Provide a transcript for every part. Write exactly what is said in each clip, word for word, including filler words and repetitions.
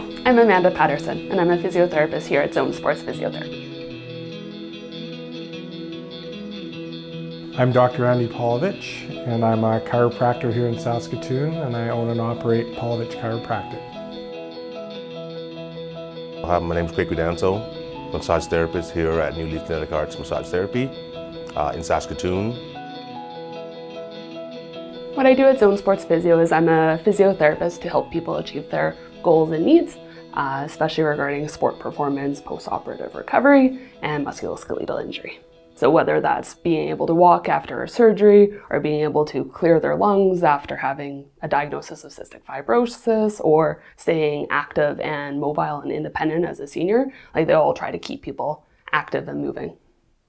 Hi, I'm Amanda Patterson, and I'm a physiotherapist here at Zone Sports Physiotherapy. I'm Doctor Andy Polovich, and I'm a chiropractor here in Saskatoon, and I own and operate Polovich Chiropractic. Hi, my name is Craig Gudanzo, massage therapist here at New Leaf Arts Massage Therapy uh, in Saskatoon. What I do at Zone Sports Physio is I'm a physiotherapist to help people achieve their goals and needs, uh, especially regarding sport performance, post-operative recovery, and musculoskeletal injury. So whether that's being able to walk after a surgery or being able to clear their lungs after having a diagnosis of cystic fibrosis or staying active and mobile and independent as a senior, like they all try to keep people active and moving.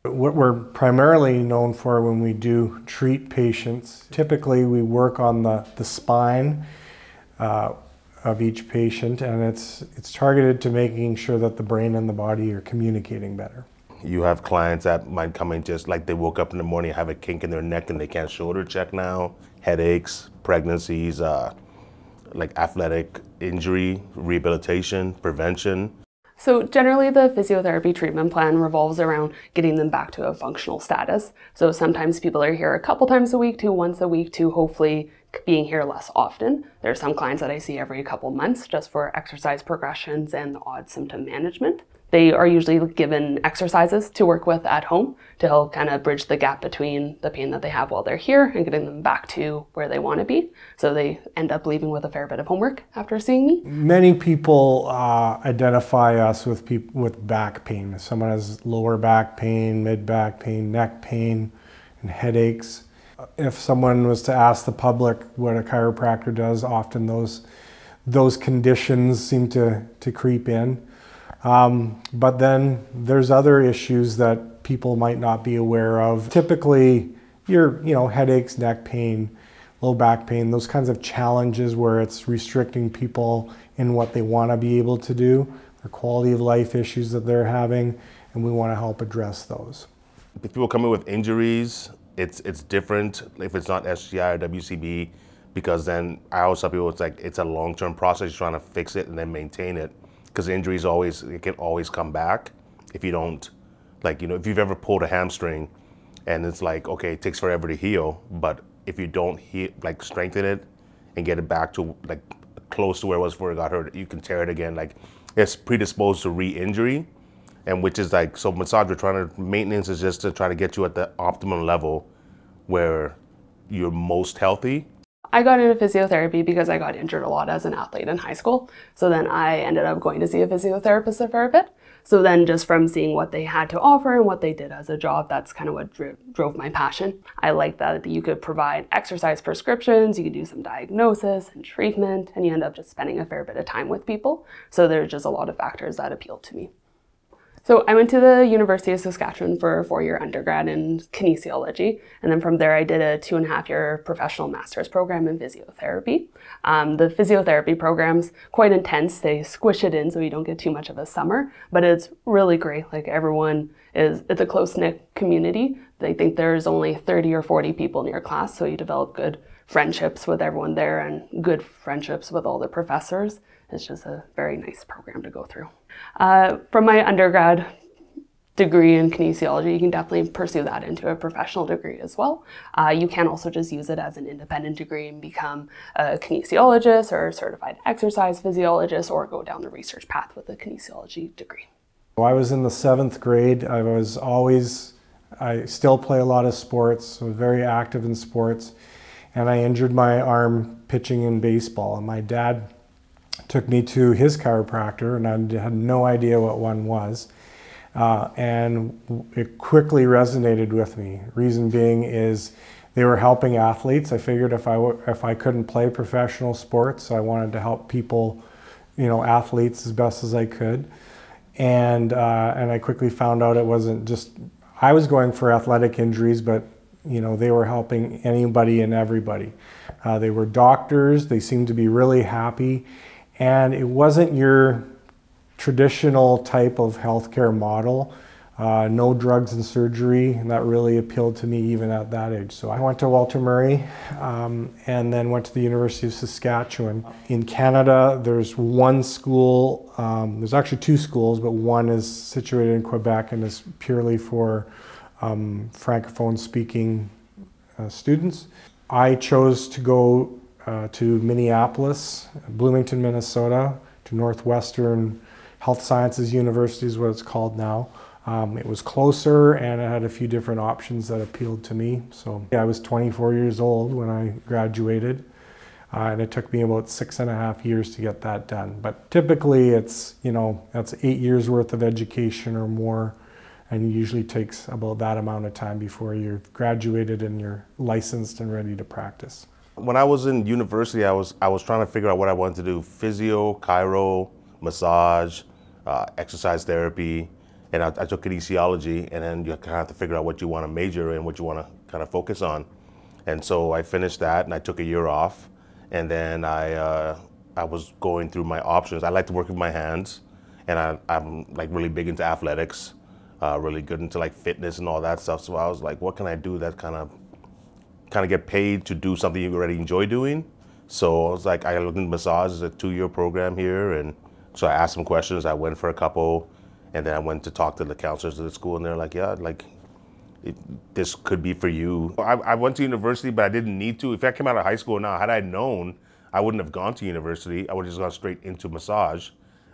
What we're primarily known for when we do treat patients, typically we work on the, the spine uh, of each patient, and it's it's targeted to making sure that the brain and the body are communicating better. You have clients that might come in just like they woke up in the morning, have a kink in their neck and they can't shoulder check now, headaches, pregnancies, uh, like athletic injury, rehabilitation, prevention. So generally the physiotherapy treatment plan revolves around getting them back to a functional status. So sometimes people are here a couple times a week to once a week to hopefully being here less often. There are some clients that I see every couple months just for exercise progressions and odd symptom management. They are usually given exercises to work with at home to help kind of bridge the gap between the pain that they have while they're here and getting them back to where they want to be. So they end up leaving with a fair bit of homework after seeing me. Many people uh, identify us with people with back pain. If someone has lower back pain, mid back pain, neck pain, and headaches. If someone was to ask the public what a chiropractor does, often those those conditions seem to to creep in. Um, but then there's other issues that people might not be aware of. Typically, your you know headaches, neck pain, low back pain, those kinds of challenges where it's restricting people in what they want to be able to do, the quality of life issues that they're having, and we want to help address those. If people come in with injuries, it's it's different if it's not S G I or W C B, because then I always tell people it's like it's a long-term process. You're trying to fix it and then maintain it. Because injuries always, it can always come back if you don't, like, you know, if you've ever pulled a hamstring and it's like, okay, it takes forever to heal, but if you don't heal, like strengthen it and get it back to like close to where it was before it got hurt, you can tear it again. Like it's predisposed to re-injury, and which is like, so massage, we're trying to, maintenance is just to try to get you at the optimum level where you're most healthy. I got into physiotherapy because I got injured a lot as an athlete in high school. So then I ended up going to see a physiotherapist a fair bit. So then just from seeing what they had to offer and what they did as a job, that's kind of what dri drove my passion. I liked that you could provide exercise prescriptions, you could do some diagnosis and treatment, and you end up just spending a fair bit of time with people. So there's just a lot of factors that appealed to me. So I went to the University of Saskatchewan for a four-year undergrad in kinesiology, and then from there I did a two and a half year professional master's program in physiotherapy. Um, the physiotherapy program's quite intense. They squish it in so you don't get too much of a summer, but it's really great. Like everyone is, it's a close-knit community. They think there's only thirty or forty people in your class, so you develop good friendships with everyone there and good friendships with all the professors. It's just a very nice program to go through. Uh, from my undergrad degree in kinesiology, you can definitely pursue that into a professional degree as well. Uh, you can also just use it as an independent degree and become a kinesiologist or a certified exercise physiologist, or go down the research path with a kinesiology degree. Well, I was in the seventh grade. I was always, I still play a lot of sports, so very active in sports, and I injured my arm pitching in baseball, and my dad took me to his chiropractor, and I had no idea what one was. Uh, and it quickly resonated with me. Reason being is they were helping athletes. I figured if I, w if I couldn't play professional sports, I wanted to help people, you know, athletes as best as I could. And, uh, and I quickly found out it wasn't just, I was going for athletic injuries, but you know, they were helping anybody and everybody. Uh, they were doctors, they seemed to be really happy. And it wasn't your traditional type of healthcare model uh, no drugs and surgery, and that really appealed to me even at that age. So I went to Walter Murray um, and then went to the University of Saskatchewan. In Canada, there's one school, um, there's actually two schools, but one is situated in Quebec and is purely for um, Francophone speaking uh, students. I chose to go uh, to Minneapolis, Bloomington, Minnesota, to Northwestern Health Sciences University is what it's called now. Um, it was closer and it had a few different options that appealed to me. So yeah, I was twenty-four years old when I graduated uh, and it took me about six and a half years to get that done. But typically it's, you know, that's eight years worth of education or more, and it usually takes about that amount of time before you're graduated and you're licensed and ready to practice. When I was in university, I was, I was trying to figure out what I wanted to do: physio, chiro, massage, uh, exercise therapy, and I, I took kinesiology, and then you kind of have to figure out what you want to major in, what you want to kind of focus on. And so I finished that and I took a year off, and then I, uh, I was going through my options. I like to work with my hands, and I, I'm like really big into athletics, uh, really good into like fitness and all that stuff. So I was like, what can I do that kind of kind of get paid to do something you already enjoy doing? So I was like, I looked into massage as a two-year program here, and so I asked some questions. I went for a couple, and then I went to talk to the counselors at the school, and they're like, yeah, like it, this could be for you. I, I went to university, but I didn't need to. If I came out of high school now, had I known, I wouldn't have gone to university. I would have just gone straight into massage.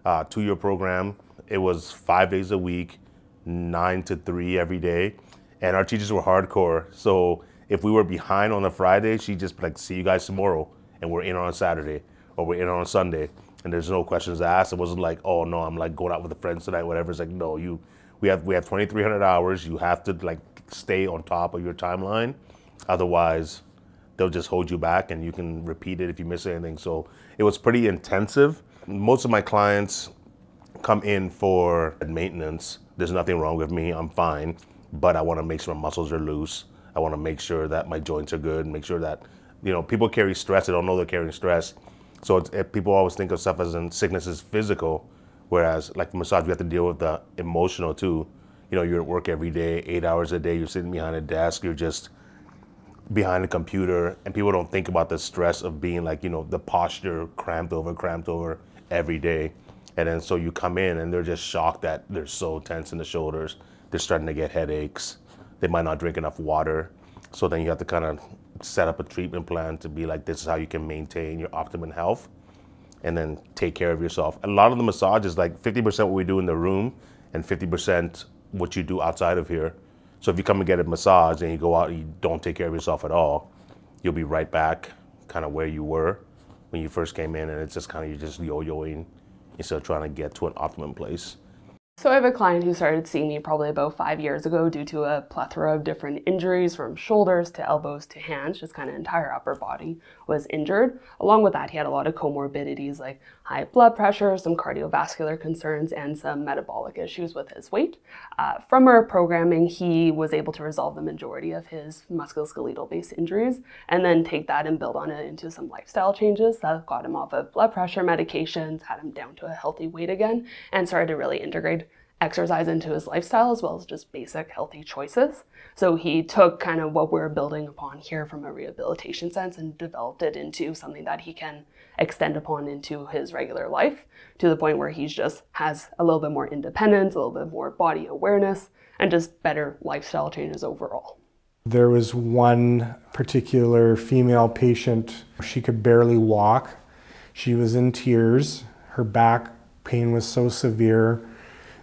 Uh, two-year program. It was five days a week, nine to three every day, and our teachers were hardcore. So if we were behind on a Friday, she'd just be like, see you guys tomorrow, and we're in on Saturday, or we're in on Sunday, and there's no questions asked. It wasn't like, oh no, I'm like going out with the friends tonight, whatever. It's like, no, you, we have we have twenty-three hundred hours. You have to like stay on top of your timeline, otherwise they'll just hold you back, and you can repeat it if you miss anything. So it was pretty intensive. Most of my clients come in for maintenance. There's nothing wrong with me, I'm fine, but I want to make sure my muscles are loose. I want to make sure that my joints are good, make sure that, you know, people carry stress. They don't know they're carrying stress. So it's, it, people always think of stuff as in sickness is physical, whereas like massage, we have to deal with the emotional too. You know, you're at work every day, eight hours a day, you're sitting behind a desk, you're just behind a computer, and people don't think about the stress of being like, you know, the posture cramped over, cramped over every day. And then so you come in and they're just shocked that they're so tense in the shoulders. They're starting to get headaches. They might not drink enough water. So then you have to kind of set up a treatment plan to be like, this is how you can maintain your optimum health and then take care of yourself. A lot of the massage is like fifty percent what we do in the room and fifty percent what you do outside of here. So if you come and get a massage and you go out and you don't take care of yourself at all, you'll be right back kind of where you were when you first came in, and it's just kind of, you're just yo-yoing instead of trying to get to an optimum place. So I have a client who started seeing me probably about five years ago due to a plethora of different injuries, from shoulders to elbows to hands, just kind of entire upper body was injured. Along with that, he had a lot of comorbidities like high blood pressure, some cardiovascular concerns, and some metabolic issues with his weight. Uh, from our programming, he was able to resolve the majority of his musculoskeletal-based injuries and then take that and build on it into some lifestyle changes that got him off of blood pressure medications, had him down to a healthy weight again, and started to really integrate exercise into his lifestyle as well as just basic healthy choices. So he took kind of what we're building upon here from a rehabilitation sense and developed it into something that he can extend upon into his regular life, to the point where he's just has a little bit more independence, a little bit more body awareness, and just better lifestyle changes overall. There was one particular female patient, she could barely walk. She was in tears. Her back pain was so severe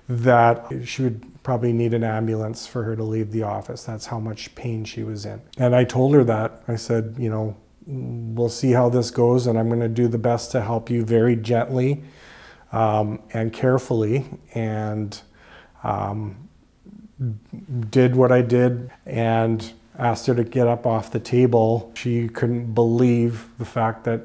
that she would probably need an ambulance for her to leave the office. That's how much pain she was in. And I told her that. I said, you know, we'll see how this goes, and I'm going to do the best to help you very gently um, and carefully, and um, did what I did and asked her to get up off the table. She couldn't believe the fact that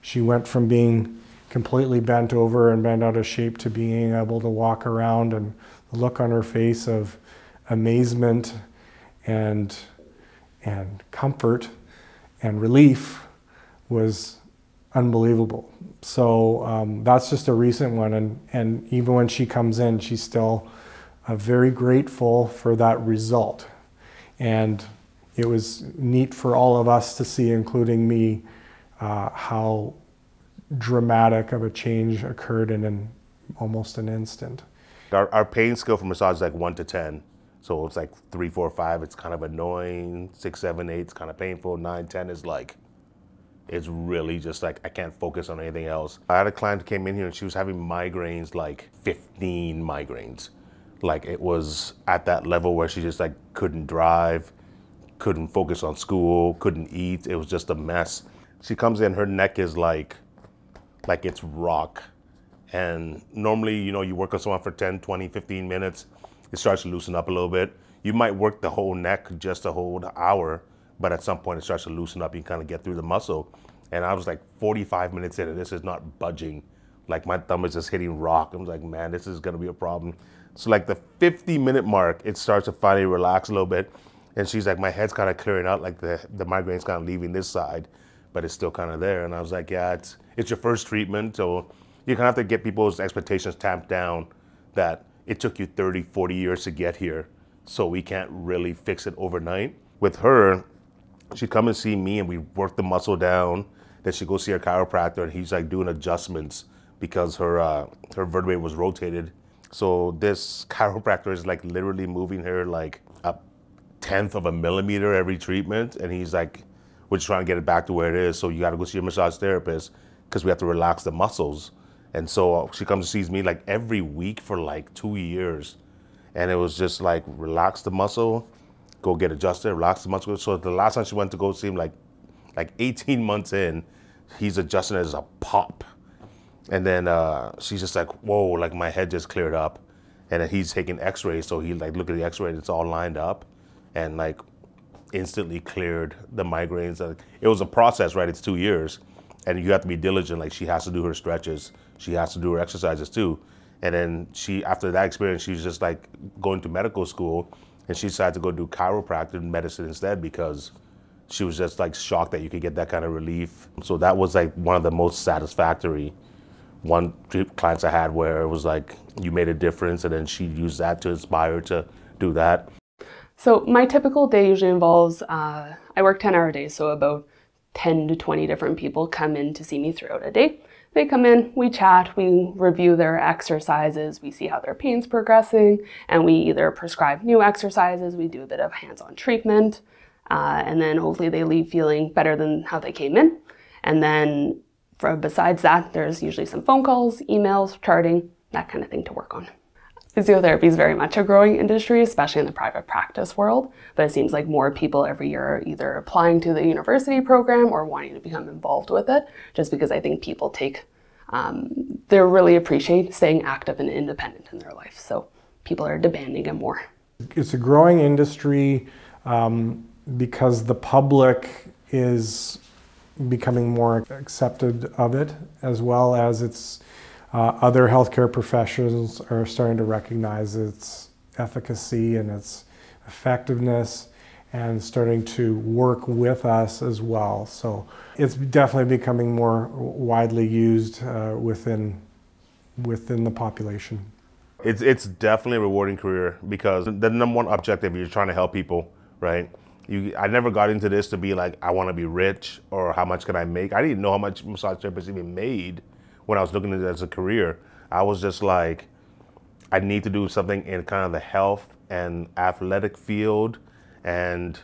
she went from being completely bent over and bent out of shape to being able to walk around, and the look on her face of amazement and, and comfort and relief was unbelievable. So um, that's just a recent one, and, and even when she comes in, she's still uh, very grateful for that result. And it was neat for all of us to see, including me, uh, how dramatic of a change occurred in an, almost an instant. Our, our pain scale for massage is like one to ten. So it's like three, four, five, it's kind of annoying. Six, seven, eight, it's kind of painful. Nine, ten is like, it's really just like, I can't focus on anything else. I had a client who came in here and she was having migraines, like fifteen migraines. Like it was at that level where she just like couldn't drive, couldn't focus on school, couldn't eat. It was just a mess. She comes in, her neck is like, like it's rock. And normally, you know, you work on someone for ten, twenty, fifteen minutes. It starts to loosen up a little bit. You might work the whole neck just a whole hour, but at some point it starts to loosen up. You kind of get through the muscle. And I was like forty-five minutes in and this is not budging. Like my thumb is just hitting rock. I was like, man, this is gonna be a problem. So like the fifty minute mark, it starts to finally relax a little bit. And she's like, my head's kind of clearing out, like the, the migraine's kind of leaving this side, but it's still kind of there. And I was like, yeah, it's, it's your first treatment. So you kind of have to get people's expectations tamped down that it took you thirty, forty years to get here, so we can't really fix it overnight. With her, she'd come and see me and we work the muscle down, then she'd go see her chiropractor and he's like doing adjustments because her, uh, her vertebrae was rotated. So this chiropractor is like literally moving her like a tenth of a millimeter every treatment, and he's like, we're just trying to get it back to where it is, so you gotta go see your massage therapist because we have to relax the muscles. And so she comes and sees me like every week for like two years. And it was just like, relax the muscle, go get adjusted, relax the muscle. So the last time she went to go see him, like, like eighteen months in, he's adjusting it as a pop. And then uh, she's just like, whoa, like my head just cleared up. And then he's taking x-rays. So he like, look at the x-ray, it's all lined up. And like instantly cleared the migraines. It was a process, right? It's two years. And you have to be diligent, like she has to do her stretches, she has to do her exercises too. And then she, after that experience, she was just like going to medical school and she decided to go do chiropractic medicine instead because she was just like shocked that you could get that kind of relief. So that was like one of the most satisfactory one clients I had where it was like, you made a difference, and then she used that to inspire to do that. So my typical day usually involves, uh, I work ten hour days, so about ten to twenty different people come in to see me throughout a day. They come in, we chat, we review their exercises, we see how their pain's progressing, and we either prescribe new exercises, we do a bit of hands-on treatment, uh, and then hopefully they leave feeling better than how they came in. And then for, besides that, there's usually some phone calls, emails, charting, that kind of thing to work on. Physiotherapy is very much a growing industry, especially in the private practice world, but it seems like more people every year are either applying to the university program or wanting to become involved with it, just because I think people take, um, they really appreciate staying active and independent in their life, so people are demanding it more. It's a growing industry um, because the public is becoming more accepted of it, as well as it's Uh, other healthcare professionals are starting to recognize its efficacy and its effectiveness and starting to work with us as well. So it's definitely becoming more widely used uh, within, within the population. It's, it's definitely a rewarding career because the number one objective, you're trying to help people, right? You, I never got into this to be like, I want to be rich or how much can I make? I didn't know how much massage therapists even made. When I was looking at it as a career, I was just like, I need to do something in kind of the health and athletic field, and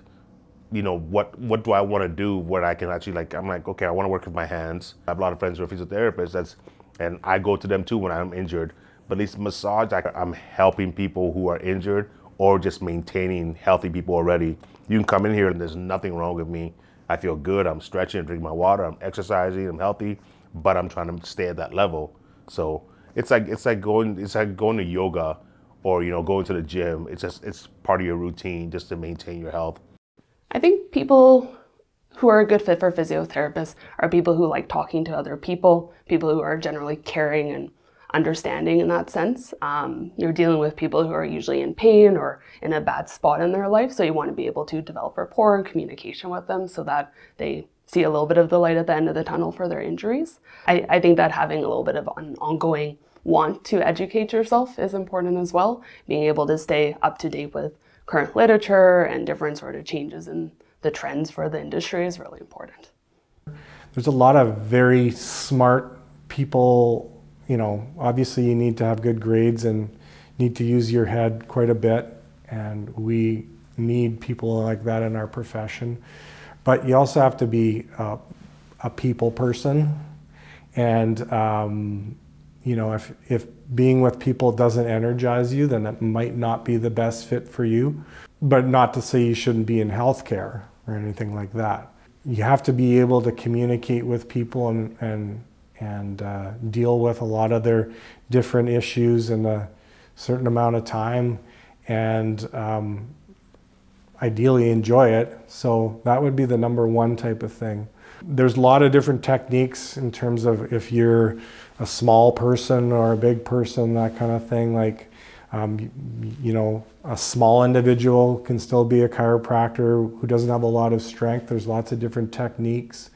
you know, what what do I want to do where I can actually like, I'm like, okay, I want to work with my hands. I have a lot of friends who are physiotherapists, that's, and I go to them too when I'm injured, but at least massage, I, I'm helping people who are injured or just maintaining healthy people already. You can come in here and there's nothing wrong with me. I feel good, I'm stretching, drinking my water, I'm exercising, I'm healthy, but I'm trying to stay at that level. So it's like, it's like going, it's like going to yoga or, you know, going to the gym. It's just, it's part of your routine just to maintain your health. I think people who are a good fit for physiotherapists are people who like talking to other people, people who are generally caring and understanding in that sense. Um, you're dealing with people who are usually in pain or in a bad spot in their life. So you want to be able to develop rapport and communication with them so that they see a little bit of the light at the end of the tunnel for their injuries. I, I think that having a little bit of an ongoing want to educate yourself is important as well. Being able to stay up to date with current literature and different sort of changes in the trends for the industry is really important. There's a lot of very smart people, you know, obviously you need to have good grades and need to use your head quite a bit, and we need people like that in our profession. But you also have to be a, a people person, and um, you know, if, if being with people doesn't energize you, then it might not be the best fit for you. But not to say you shouldn't be in healthcare or anything like that. You have to be able to communicate with people and, and, and uh, deal with a lot of their different issues in a certain amount of time, and um, ideally enjoy it. So that would be the number one type of thing. There's a lot of different techniques in terms of if you're a small person or a big person, that kind of thing. Like, um, you know, a small individual can still be a chiropractor who doesn't have a lot of strength. There's lots of different techniques,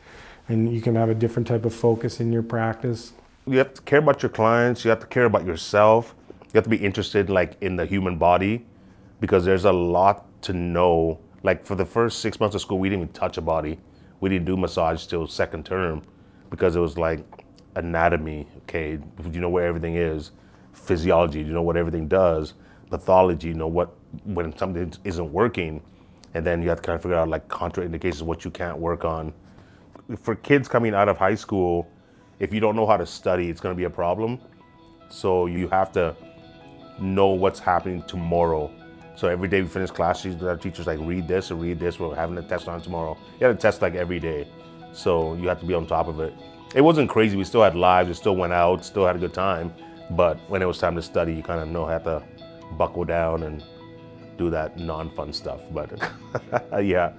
and you can have a different type of focus in your practice. You have to care about your clients. You have to care about yourself. You have to be interested, like, in the human body, because there's a lot to know. Like, for the first six months of school, we didn't even touch a body. We didn't do massage till second term, because it was like anatomy, okay, you know where everything is, physiology, you know what everything does, pathology, you know what, when something isn't working, and then you have to kind of figure out like contraindications, what you can't work on. For kids coming out of high school, if you don't know how to study, it's gonna be a problem. So you have to know what's happening tomorrow. So every day we finish classes, our teachers like, read this or read this, we're having a test on tomorrow. You had a test like every day. So you have to be on top of it. It wasn't crazy, we still had lives, we still went out, still had a good time. But when it was time to study, you kind of know how to buckle down and do that non-fun stuff, but yeah.